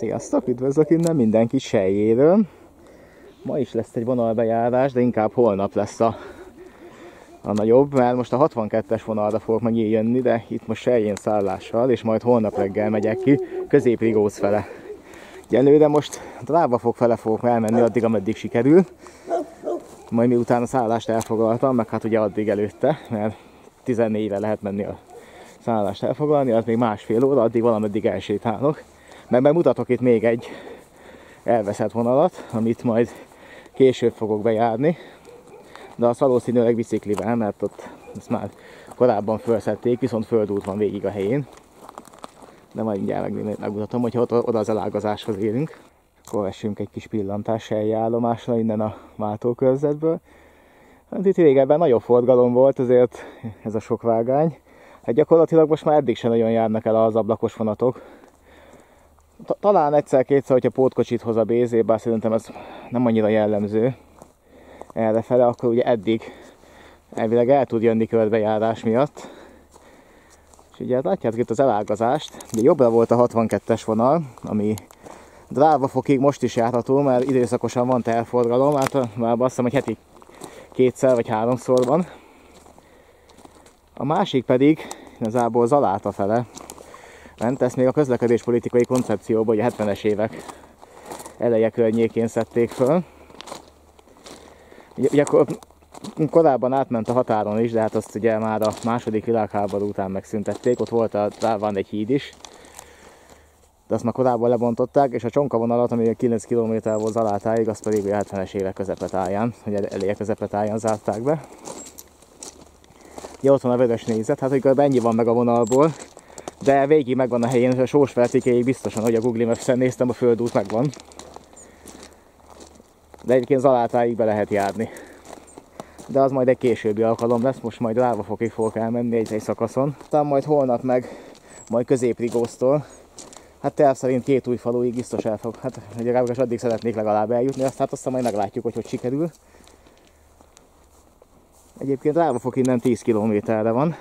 Sziasztok! Üdvözlök innen mindenki Sellyéről. Ma is lesz egy vonalbejárás, de inkább holnap lesz a nagyobb, mert most a 62-es vonalra fogok megint jönni, de itt most Sellyén szállással, és majd holnap reggel megyek ki Középrigóc fele. Egyelőre most Drávafok fele fogok elmenni addig, ameddig sikerül. Majd miután a szállást elfoglaltam, meg hát ugye addig előtte, mert 14-re lehet menni a szállást elfoglalni, az még másfél óra, addig valameddig elsétálok. Meg bemutatok itt még egy elveszett vonalat, amit majd később fogok bejárni, de az valószínűleg biciklivel, mert ott ezt már korábban felszedték, viszont földút van végig a helyén. De majd mindjárt megmutatom, hogyha oda az elágazáshoz érünk. Akkor vessünk egy kis pillantás Sellyé állomásra innen a váltókörzetből. Hát itt régebben nagyobb forgalom volt, azért ez a sok vágány. Hát gyakorlatilag most már eddig sem nagyon járnak el az ablakos vonatok. Talán egyszer-kétszer, hogyha pótkocsit hoz a BZ, bár szerintem ez nem annyira jellemző errefele, akkor ugye eddig elvileg el tud jönni körbejárás miatt. És ugye látjátok itt az elágazást, ugye jobbra volt a 62-es vonal, ami Drávafokig most is járható, mert időszakosan van terforgalom, hát már azt hiszem, hogy heti kétszer vagy háromszor van. A másik pedig igazából Zaláta fele. Ment, ezt még a közlekedéspolitikai koncepcióban, ugye 70-es évek eleje környékén szedték föl. Ugye akkor korábban átment a határon is, de hát azt ugye már a második világháború után megszüntették, ott volt van egy híd is, de azt már korábban lebontották, és a csonka vonalat, ami 9 km volt Zalátáig, azt pedig a 70-es évek közepetáján, vagy eleje közepetáján zárták be. Ugye ott van a vörös négyzet, hát hogy ennyi van meg a vonalból, de végig megvan a helyén, és a Sósfertikéig biztosan, hogy a Google Maps-en néztem, a földút megvan. De egyébként Zalátáig be lehet járni. De az majd egy későbbi alkalom lesz, most majd Drávafokig fogok elmenni egy szakaszon. Aztán majd holnap majd Középrigóztól. Hát terv szerint Kétújfaluig biztos el fog, hát legalábbis addig szeretnék legalább eljutni, aztán majd meglátjuk, hogy sikerül. Egyébként Drávafok innen 10 km-re van.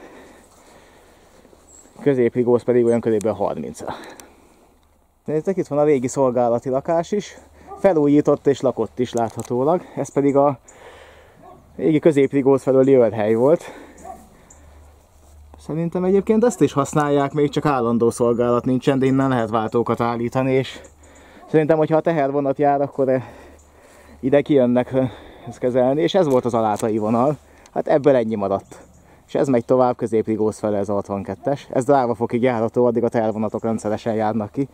Középrigóc pedig olyan körülbelül 30-ra. Nézzétek, itt van a régi szolgálati lakás is, felújított és lakott is láthatólag. Ez pedig a régi Középrigóc felőli őrhely volt. Szerintem egyébként ezt is használják, még csak állandó szolgálat nincsen, de innen lehet váltókat állítani, és szerintem, hogyha a tehervonat jár, akkor ide kijönnek ezt kezelni, és ez volt az alátai vonal. Hát ebből ennyi maradt. És ez megy tovább Középrigóc fele, ez a 62-es. Ez Drávafokig járható, addig a tervonatok rendszeresen járnak ki.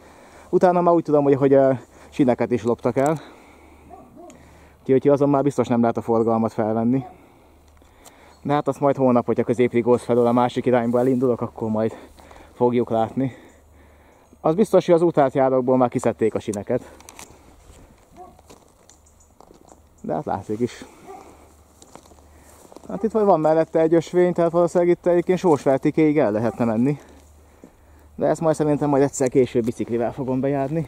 Utána már úgy tudom, hogy a sineket is loptak el. Úgyhogy azon már biztos nem lehet a forgalmat felvenni. De hát azt majd holnap, hogyha Középrigóc felől a másik irányba elindulok, akkor majd fogjuk látni. Az biztos, hogy az útátjárókból már kiszedték a sineket. De hát látszik is. Hát itt van mellette egy ösvény, tehát valószínűleg itt egyébként Sósfertikéig el lehetne menni. De ezt majd szerintem majd egyszer később biciklivel fogom bejárni.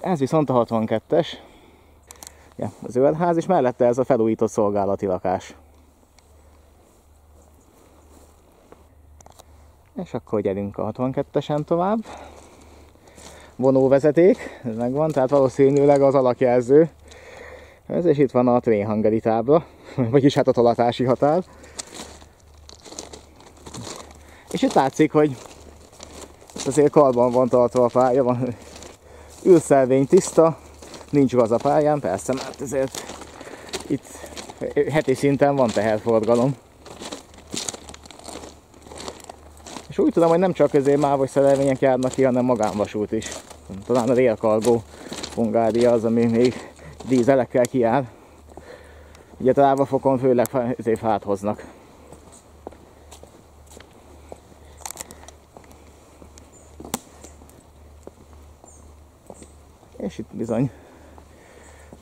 Ez viszont a 62-es. Ja, az őrház, és mellette ez a felújított szolgálati lakás. És akkor gyerünk a 62-esen tovább. Vonóvezeték, ez megvan, tehát valószínűleg az alakjelző. Ez, és itt van a RailCargo Hungaria tábla, vagyis hát a tolatási határ. És itt látszik, hogy azért karban van tartva a pálya, van ülszelvény tiszta, nincs gaz a pályán, persze, mert ezért itt heti szinten van teherforgalom. És úgy tudom, hogy nem csak középmáv szerelvények járnak ki, hanem magánvasút is. Talán a RailCargo Hungaria az, ami még dízelekkel kijár. Ugye Drávafokon főleg fát hoznak. És itt bizony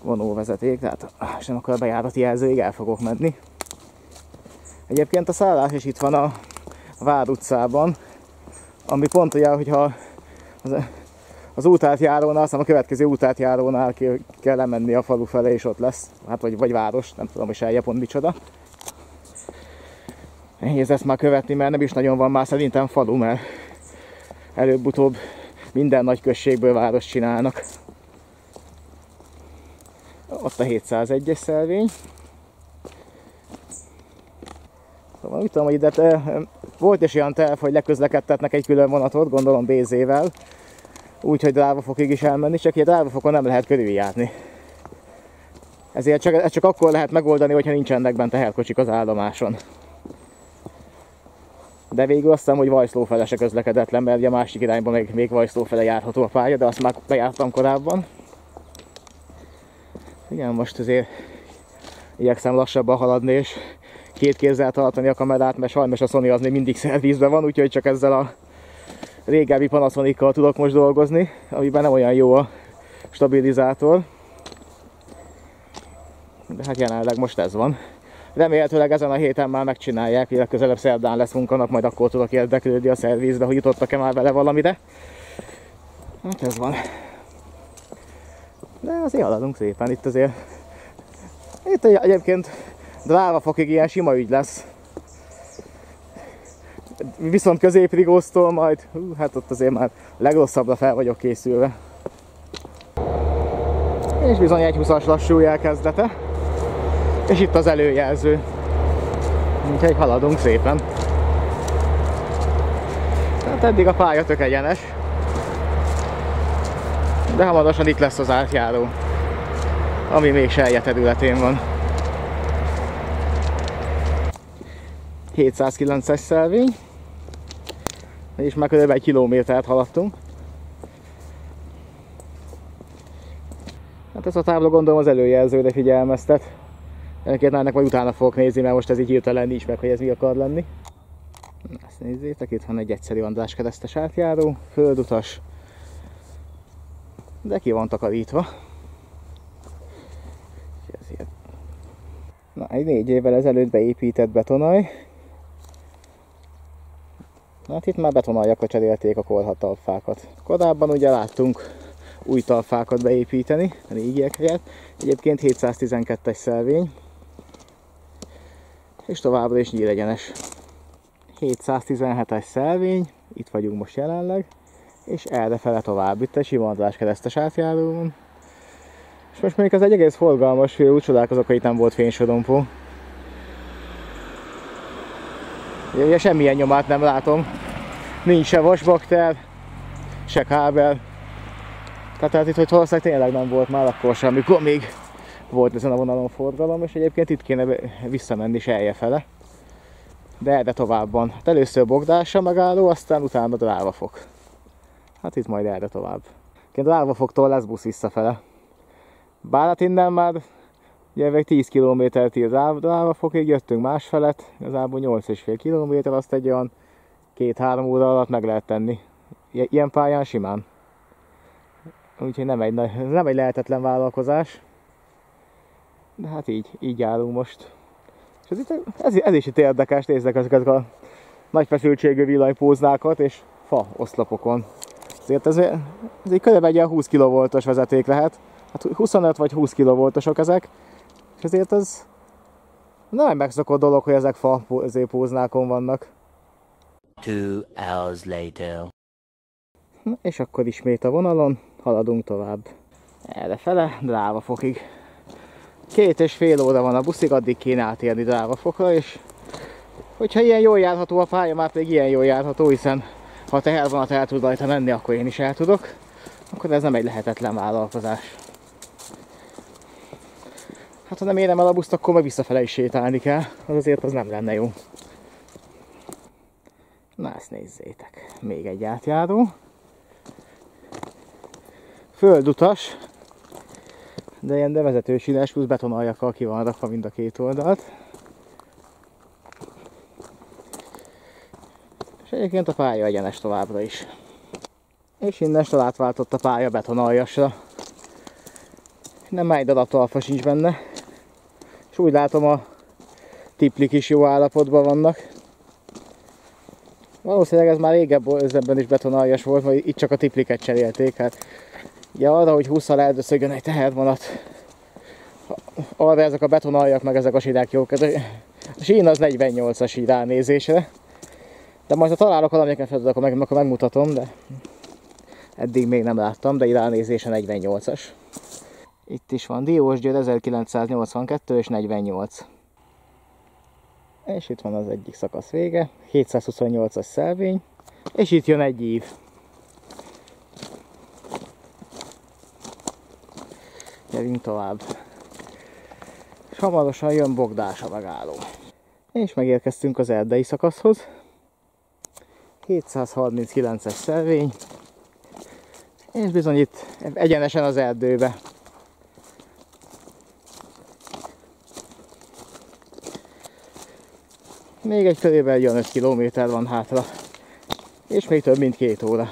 vonóvezeték, tehát sem akkor a bejárati jelzőig el fogok menni. Egyébként a szállás is itt van a Vár utcában, ami pont olyan, hogyha az útátjárónál, aztán a következő útátjárónál kell lemenni a falu felé, és ott lesz. Hát vagy város, nem tudom, hogy Sellyé pont micsoda. Nehéz ezt már követni, mert nem is nagyon van már szerintem falu, mert előbb-utóbb Minden nagy községből várost csinálnak. Ott a 701-es szelvény. Szóval úgy tudom, hogy ide volt is olyan terv, hogy leközlekedtetnek egy külön vonatot, gondolom BZ-vel. Úgyhogy Drávafokig is elmenni, csak ugye Drávafokon nem lehet körüljárni. Ezért ezt csak akkor lehet megoldani, hogyha nincsenek bent teherkocsik az állomáson. De végül azt hiszem, hogy Vajszló fele se közlekedett le, mert ugye a másik irányban még Vajszló fele járható a pálya, de azt már bejártam korábban. Igen, most azért igyekszem lassabban haladni és két kézzel tartani a kamerát, mert sajnos a Sony az még mindig szervizben van, úgyhogy csak ezzel a régebbi Panasonic-kal tudok most dolgozni, amiben nem olyan jó a stabilizátor. De hát jelenleg most ez van. Remélhetőleg ezen a héten már megcsinálják, hogy legközelebb szerdán lesz munkanap, majd akkor tudok érdeklődni a szervizbe, hogy jutottak-e már vele valamire. Hát ez van. De azért haladunk szépen itt azért. Itt egyébként Drávafokig ilyen sima ügy lesz. Viszont Középrigóztól majd, hát ott azért már legrosszabbra fel vagyok készülve. És bizony egy 20-as lassú jel kezdete. És itt az előjelző. Úgyhogy haladunk szépen. Tehát eddig a pálya tök egyenes. De hamarosan itt lesz az átjáró, ami még Sellyé területén van. 709-es szelvény. És már körülbelül egy kilométert haladtunk. Hát ez a tábla gondolom az előjelzőre figyelmeztet. Egyébként ennek majd utána fogok nézni, mert most ez így hirtelen nincs meg, hogy ez mi akar lenni. Ezt nézzétek, itt van egy egyszerű András keresztes átjáró, földutas. De ki van takarítva. Na, egy 4 évvel ezelőtt beépített betonaj. Hát itt már betonajakra cserélték a korhatalfákat. Korábban ugye láttunk új talfákat beépíteni, régiek helyett. Egyébként 712-es szelvény. És továbbra is nyíregyenes. 717-es szelvény, itt vagyunk most jelenleg. És errefele tovább, itt egy sima András keresztes átjáró van. És most még az egy egész forgalmas félút, csodálkozok, hogy itt nem volt fénysorompó. Ugye semmilyen nyomát nem látom. Nincs se vasbakter, se kábel. Tehát itt, hogy valószínűleg tényleg nem volt már akkor sem, amikor még volt ezen a vonalon forgalom, és egyébként itt kéne visszamenni Sellyé fele. De erre tovább van. Hát először Bogdása megálló, aztán utána Drávafok. Hát itt majd erre tovább. Egyébként Drávafoktól lesz busz visszafele. Bár hát innen már ugye 10 kilométert ír Drávafokig, jöttünk másfelet, igazából 8,5 kilométer, azt egy olyan 2-3 óra alatt meg lehet tenni. Ilyen pályán simán. Úgyhogy nem egy lehetetlen vállalkozás. De hát így állunk most. És ez is itt érdekes, nézzek ezeket a nagy feszültségű villanypóznákat és fa oszlopokon. Ezért ez egy körülbelül egy ilyen 20 kV-os vezeték lehet. Hát 25 vagy 20 kV-osok ezek. És ezért ez nem egy megszokott dolog, hogy ezek fa póznákon vannak. 2 hours later. Na, és akkor ismét a vonalon, haladunk tovább. Errefele, Drávafokig. 2,5 óra van a buszig, addig kéne átérni Drávafokra, és hogyha ilyen jól járható a pálya, már pedig ilyen jól járható, hiszen ha tehervonat el tud rajta menni, akkor én is el tudok. Akkor ez nem egy lehetetlen vállalkozás. Hát ha nem érem el a buszt, akkor meg visszafele is sétálni kell. Az azért az nem lenne jó. Na ezt nézzétek. Még egy átjáró. Földutas. De ilyen bevezetősínes, plusz betonaljakkal ki van rakva mind a két oldalt. És egyébként a pálya egyenes továbbra is. És innestől átváltott a pálya betonaljasra. Nem egy darab talfa sincs benne. És úgy látom, a tiplik is jó állapotban vannak. Valószínűleg ez már régebben is betonaljas volt, mert itt csak a tipliket cserélték. Hát ugye arra, hogy 20-szal eldöszögjön egy tehervonat, arra ezek a betonaljak meg ezek a sírák jók. A sín az 48-as sír ránézésre. De majd ha találok valamelyiknek, akkor megmutatom, de eddig még nem láttam, de ránézése 48-as. Itt is van Diósgyőr 1982 és 48. És itt van az egyik szakasz vége, 728-as szelvény, és itt jön egy ív. Gyerünk tovább. És hamarosan jön Bogdása megálló. És megérkeztünk az erdei szakaszhoz. 739-es szelvény. És bizony itt egyenesen az erdőbe. Még egy körülbelül jön 5 km van hátra. És még több mint 2 óra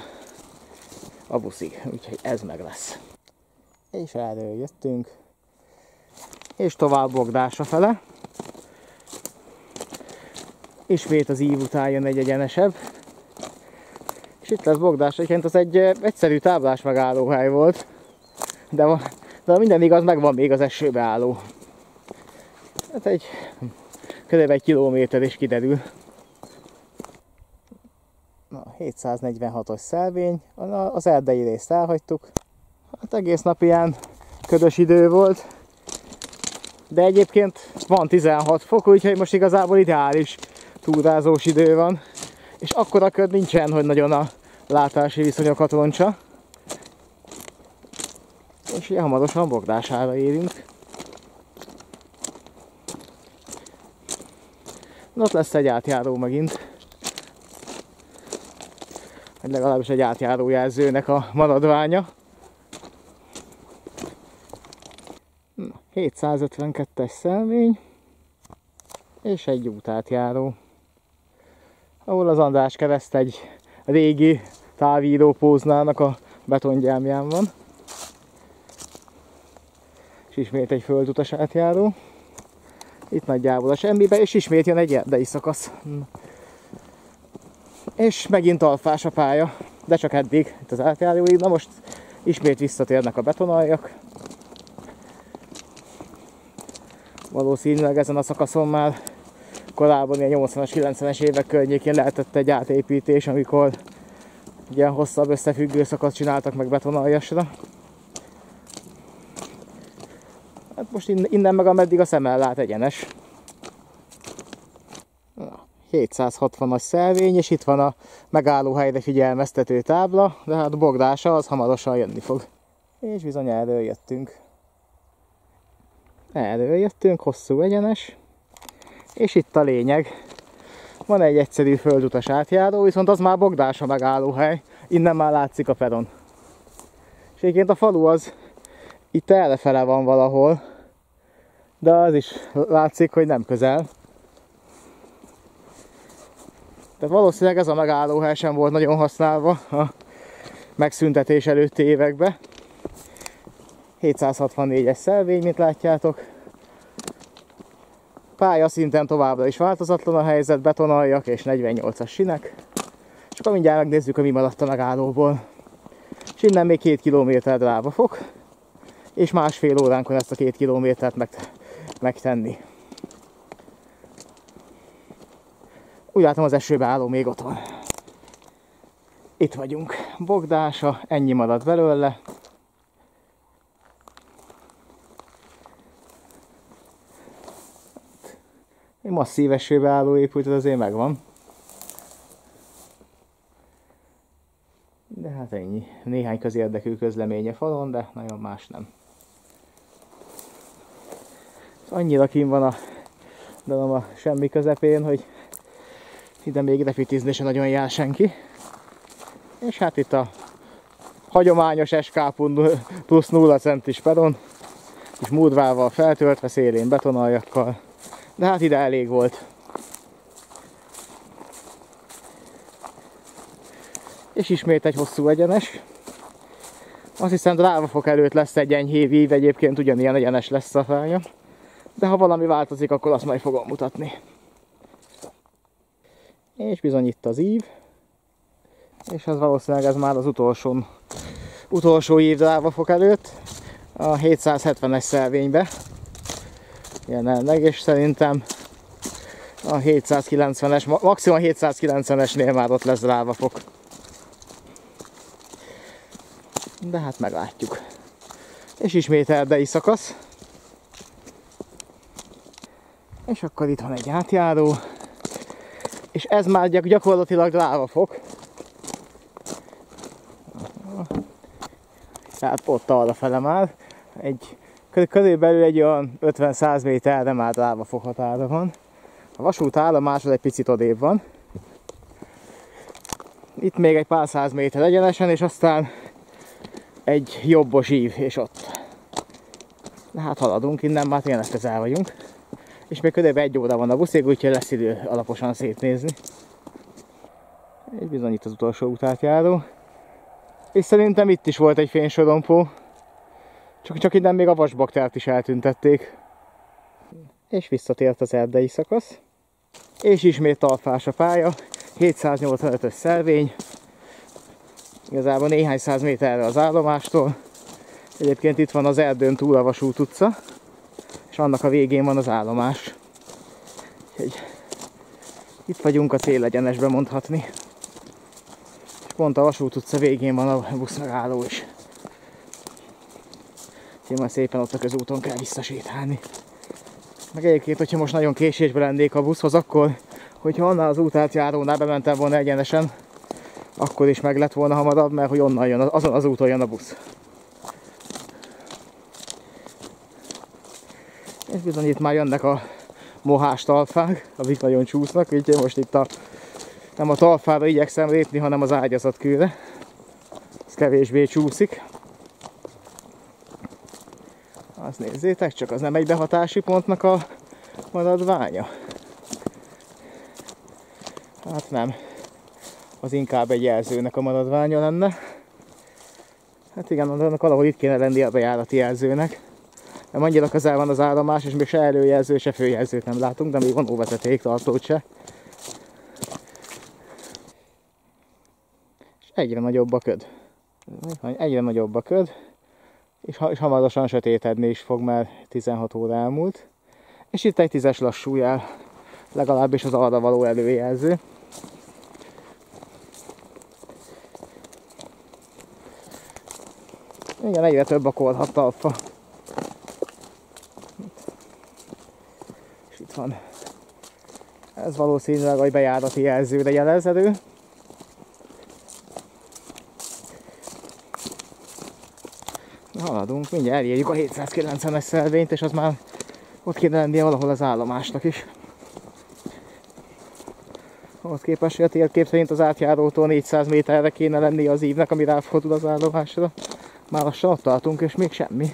a buszig. Úgyhogy ez meg lesz. És erről jöttünk. És tovább Bogdása fele. Ismét az ív után jön egy egyenesebb. És itt lesz Bogdása, egyébként az egy egyszerű táblás megállóhely volt. De minden igaz, megvan még az esőbe álló. Hát egy körülbelül 1 kilométer is kiderül. Na, 746-os szelvény, az erdei részt elhagytuk. Hát egész nap ilyen ködös idő volt. De egyébként van 16 fok, úgyhogy most igazából ideális túrázós idő van. És akkora köd nincsen, hogy nagyon a látási viszonyokat rontsa. És ugye hamarosan Bogdására érünk. Ott lesz egy átjáró megint. Legalábbis egy átjárójelzőnek a maradványa. 752-es szelvény és egy útátjáró, ahol az András kereszt egy régi távíró póznának a betongyámján van, és ismét egy földutas átjáró, itt nagyjából a semmibe, és ismét jön egy erdei szakasz, és megint alfás a pálya, de csak eddig, itt az átjáróig, na most ismét visszatérnek a betonaljak. Valószínűleg ezen a szakaszon már korábban ilyen 80-as, 90-es évek környékén lehetett egy átépítés, amikor ilyen hosszabb összefüggő szakaszt csináltak meg betonaljasra. Hát most innen meg ameddig a szemmel lát egyenes. 760-as szelvény, és itt van a megállóhelyre figyelmeztető tábla, de hát Bogdása az hamarosan jönni fog. És bizony erről jöttünk. Erről jöttünk, hosszú egyenes, és itt a lényeg. Van egy egyszerű földutas átjáró, viszont az már Bogdása megállóhely, innen már látszik a peron. És egyébként a falu az itt errefele van valahol, de az is látszik, hogy nem közel. Tehát valószínűleg ez a megállóhely sem volt nagyon használva a megszüntetés előtti években. 764-es szelvény, mint látjátok. Pálya szinten továbbra is változatlan a helyzet, betonaljak és 48-as sinek. És akkor mindjárt megnézzük, hogy mi maradt a megállóból. És innen még 2 kilométer Drávafok, és 1,5 óránkon ezt a 2 kilométert megtenni. Úgy látom, az esőbe álló még ott van. Itt vagyunk. Bogdása, ennyi maradt belőle. Egy masszív esőbe álló épült, az azért megvan. De hát ennyi. Néhány közérdekű közleménye falon, de nagyon más nem. Annyira kín van a dalom a semmi közepén, hogy ide még defitizni se nagyon jár senki. És hát itt a hagyományos SK plusz 0 centis peron, és murvával feltöltve, szélén betonaljakkal. De hát ide elég volt. És ismét egy hosszú egyenes. Azt hiszem Drávafok előtt lesz egy enyhébb ív, egyébként ugyanilyen egyenes lesz a pálya. De ha valami változik, akkor azt majd fogom mutatni. És bizony itt az ív. És az valószínűleg ez már az utolsó ív Drávafok előtt. A 770-es szelvénybe. Jelenleg, és szerintem a 790-es, maximum 790-esnél már ott lesz Drávafok. de hát meglátjuk. És ismét erdei szakasz. És akkor itt van egy átjáró. És ez már gyakorlatilag Drávafok. Tehát ott arrafele már. Körülbelül egy olyan 50-100 méterre már Drávafok határa van. A vasútállomásod egy picit odébb van. Itt még egy pár száz méter egyenesen, és aztán egy jobbos ív, és ott. De hát haladunk, innen már tényleg közel vagyunk. És még kb. Egy óra van a buszig, úgyhogy lesz idő alaposan szétnézni. És bizony itt az utolsó utátjáró. És szerintem itt is volt egy fénysorompó. Csak innen még a vasbaktert is eltüntették. És visszatért az erdei szakasz. És ismét talpfás a pálya. 785-ös szervény. Igazából néhány száz méterre az állomástól. Egyébként itt van az erdőn túl a Vasút utca. És annak a végén van az állomás. Úgyhogy itt vagyunk a célegyenesben mondhatni. És pont a Vasút utca végén van a buszmegálló is. Úgyhogy majd szépen ott a közúton kell visszasétálni. Meg egyébként, hogyha most nagyon késésben lennék a buszhoz, akkor, hogyha annál az útátjárónál bementem volna egyenesen, akkor is meg lett volna hamarabb, mert hogy onnan jön, azon az úton jön a busz. És bizony itt már jönnek a mohás talpfák, amik nagyon csúsznak, úgyhogy most itt nem a talpfára igyekszem lépni, hanem az ágyazatkőre. Ez kevésbé csúszik. Azt nézzétek, csak az nem egy behatási pontnak a maradványa. Hát nem. Az inkább egy jelzőnek a maradványa lenne. Hát igen, annak alahol itt kéne lenni a bejárati jelzőnek. Nem annyira közel van az állomás, és még se előjelző, se főjelzőt nem látunk, de még vonóvezeték tartót se. És egyre nagyobb a köd. Egyre nagyobb a köd. És hamarosan sötétedni is fog, mert 16 óra elmúlt. És itt egy 10-es lassú jel, legalábbis az arra való előjelző. Igen, egyre több a korhat talpfa. És itt van. Ez valószínűleg a bejárati jelzőre jelező. Haladunk, mindjárt elérjük a 790-es szelvényt, és az már ott kéne lennie valahol az állomásnak is. Ahhoz képest, hogy a térkép szerint az átjárótól 400 méterre kéne lennie az ívnek, ami ráfordul az állomásra. Már lassan ott tartunk, és még semmi.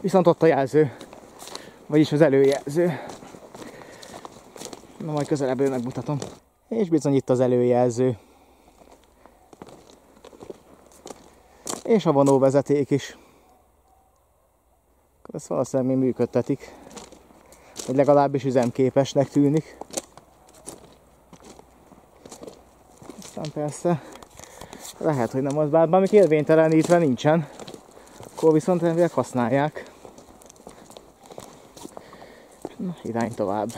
Viszont ott a jelző, vagyis az előjelző. Na majd közelebbről megmutatom. És bizony itt az előjelző. És a vonóvezeték is. Ezt valószínűleg még működtetik. Vagy legalábbis üzemképesnek tűnik. Aztán persze lehet, hogy nem az, bár bármik érvénytelenítve nincsen. Akkor viszont elvileg használják. Na, irány tovább.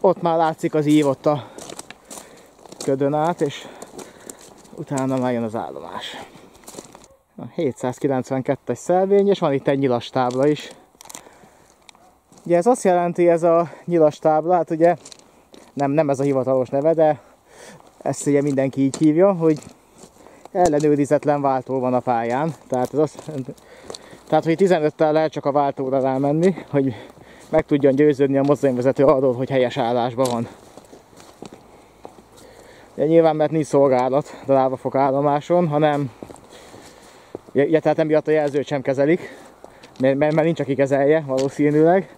Ott már látszik az ív ott a ködön át, és utána már jön az állomás. 792-es szelvény, és van itt egy nyilas tábla is. Ugye ez azt jelenti, ez a nyilas tábla, hát ugye nem ez a hivatalos neve, de ezt ugye mindenki így hívja, hogy ellenőrizetlen váltó van a pályán. Tehát hogy 15-tel lehet csak a váltóra rámenni, hogy meg tudjon győződni a mozdonyvezető arról, hogy helyes állásban van. De nyilván, mert nincs szolgálat Drávafok állomáson, hanem tehát emiatt a jelzőt sem kezelik, mert nincs aki kezelje valószínűleg,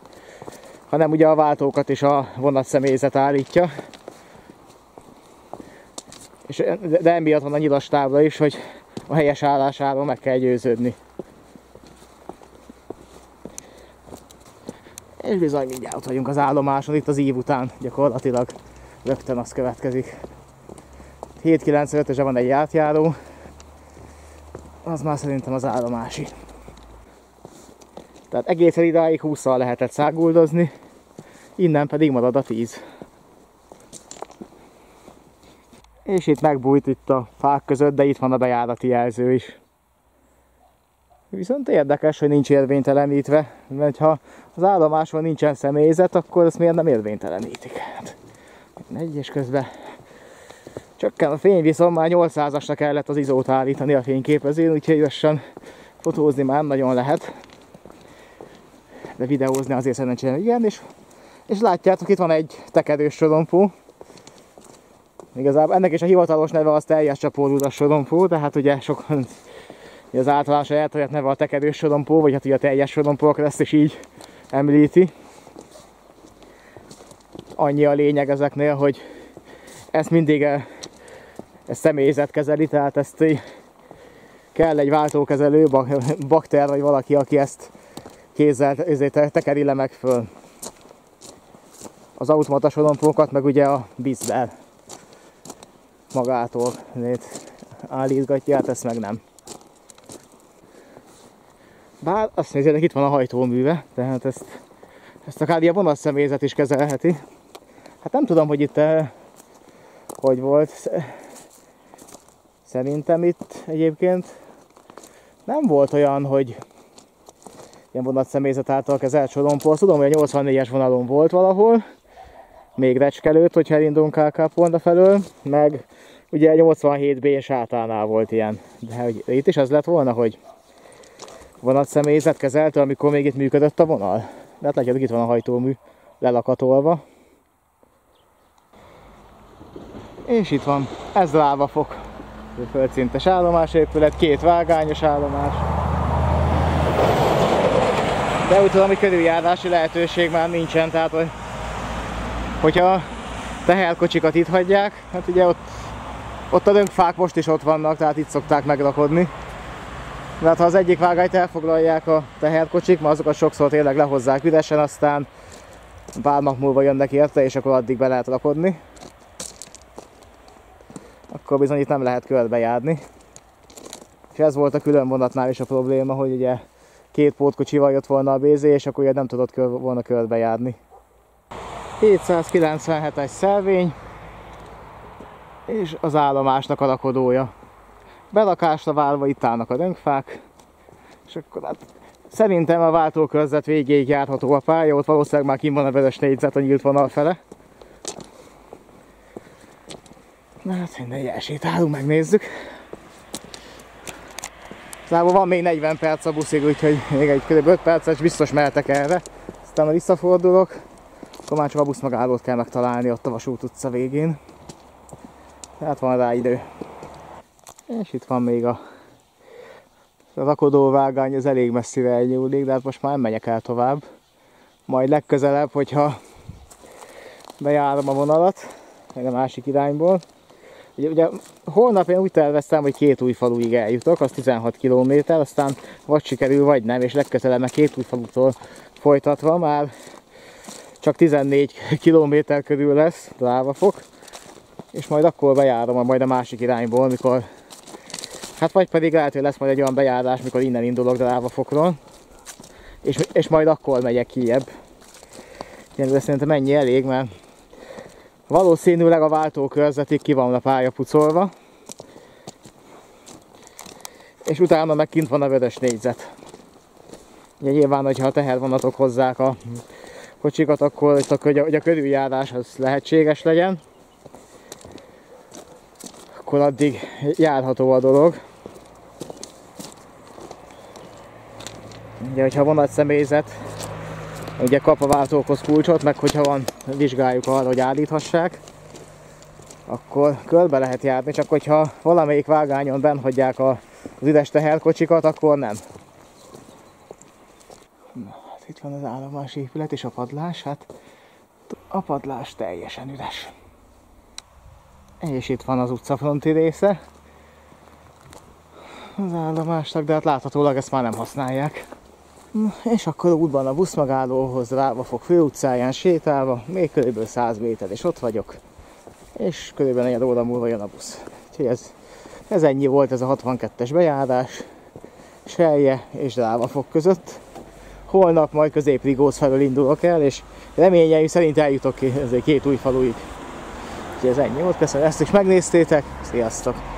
hanem ugye a váltókat is a vonatszemélyzet állítja. De emiatt van a nyilas tábla is, hogy a helyes állásáról meg kell győződni. És bizony mindjárt ott vagyunk az állomáson, itt az ív után gyakorlatilag rögtön az következik. 795-ösre van egy átjáró, az már szerintem az állomási. Tehát egészen idáig 20-szal lehetett száguldozni, innen pedig marad a 10. És itt megbújt itt a fák között, de itt van a bejárati jelző is. Viszont érdekes, hogy nincs érvénytelenítve, mert ha az állomáson nincsen személyzet, akkor ezt miért nem érvénytelenítik? Hát, egy és közben csökken a fény, viszont már 800-asra kellett az izót állítani a fényképezőn, úgyhogy lassan fotózni már nagyon lehet. De videózni azért szerencsére igen, és látjátok, itt van egy tekerős sorompó. Igazából ennek is a hivatalos neve az teljes csapórudas sorompó, de hát ugye sokan az általános elterjedt neve a tekerős sorompó, vagy hát ugye a teljes sorompó, akkor ezt is így említi. Annyi a lényeg ezeknél, hogy ezt mindig ezt személyzet kezeli, tehát ezt kell egy váltókezelő, bakter vagy valaki, aki ezt kézzel tekeri le meg föl. Az automata sorompókat meg ugye a BZ-del magától állítgatja, hát ezt meg nem. Bár azt nézzétek, itt van a hajtóműve, tehát ezt akár ilyen vonatszemélyzet is kezelheti. Hát nem tudom, hogy itt hogy volt. Szerintem itt egyébként nem volt olyan, hogy ilyen vonatszemélyzet által kezelt sorompó. Tudom, hogy a 84-es vonalon volt valahol, még recskelőtt, hogyha elindulunk KK-Ponda felől, meg ugye 87B Sátánál volt ilyen. De hogy itt is az lett volna, hogy vonatszemélyzet kezelte, amikor még itt működött a vonal. De hát látjátok, itt van a hajtómű lelakatolva. És itt van, ez Drávafok. Földszintes állomásépület, két vágányos állomás. De úgy tudom, hogy körüljárási lehetőség már nincsen, tehát hogyha teherkocsikat itt hagyják, hát ugye ott a döngfák most is ott vannak, tehát itt szokták megrakodni. De hát ha az egyik vágányt elfoglalják a teherkocsik, mert azokat sokszor tényleg lehozzák üresen, aztán pár nap múlva jönnek érte, és akkor addig be lehet rakodni. Akkor bizony itt nem lehet körbejárni. És ez volt a külön vonatnál is a probléma, hogy ugye két pótkocsival jött volna a BZ, és akkor ugye nem tudott volna körbejárni. 797-es szelvény, és az állomásnak a rakodója. Berakásra várva itt állnak a döngfák, és akkor hát szerintem a váltókörzet végéig járható a pálya, ott valószínűleg már kint van a vörös négyzet a nyílt vonal fele. Na hát mindegy, elsétálunk, megnézzük. Szóval van még 40 perc a buszig, úgyhogy még egy kb. 5 perces biztos mehetek erre. Aztán visszafordulok, akkor már csak a busz megállót kell megtalálni ott a Vasút utca végén. Tehát van rá idő. És itt van még a rakodóvágány, az elég messzire elnyúlik, de hát most már nem megyek el tovább. Majd legközelebb, hogyha bejárom a vonalat, meg a másik irányból. Ugye holnap én úgy terveztem, hogy Kétújfaluig eljutok, az 16 km, aztán vagy sikerül, vagy nem, és legközelebb meg Kétújfalutól folytatva már csak 14 km körül lesz Drávafok. És majd akkor bejárom majd a másik irányból, amikor hát vagy pedig lehet, hogy lesz majd egy olyan bejárás, mikor innen indulok Drávafokról, és majd akkor megyek kijebb. De szerintem ennyi elég, mert valószínűleg a váltókörzetig ki van a pálya pucolva, és utána meg kint van a vörös négyzet. Ugye nyilván, hogyha a tehervonatok hozzák a kocsikat, akkor hogy a körüljárás az lehetséges legyen, akkor addig járható a dolog. Ugye, hogyha van a személyzet, ugye kap a váltókhoz kulcsot, meg hogyha van, vizsgáljuk arra, hogy állíthassák, akkor körbe lehet járni, csak hogyha valamelyik vágányon benn hagyják az üres teherkocsikat, akkor nem. Na, hát itt van az állomás épület és a padlás, hát a padlás teljesen üres. És itt van az utcafronti része az állomásnak, de hát láthatólag ezt már nem használják. És akkor útban a buszmegállóhoz, Drávafok főutcáján sétálva, még kb. 100 méter és ott vagyok. És kb. 4 óra múlva jön a busz. Úgyhogy ez ennyi volt, ez a 62-es bejárás Sellyé és Drávafok között. holnap majd Középrigóc felől indulok el, és reményeim szerint eljutok két új faluig. Úgyhogy ez ennyi volt, köszönöm, ezt is megnéztétek, sziasztok!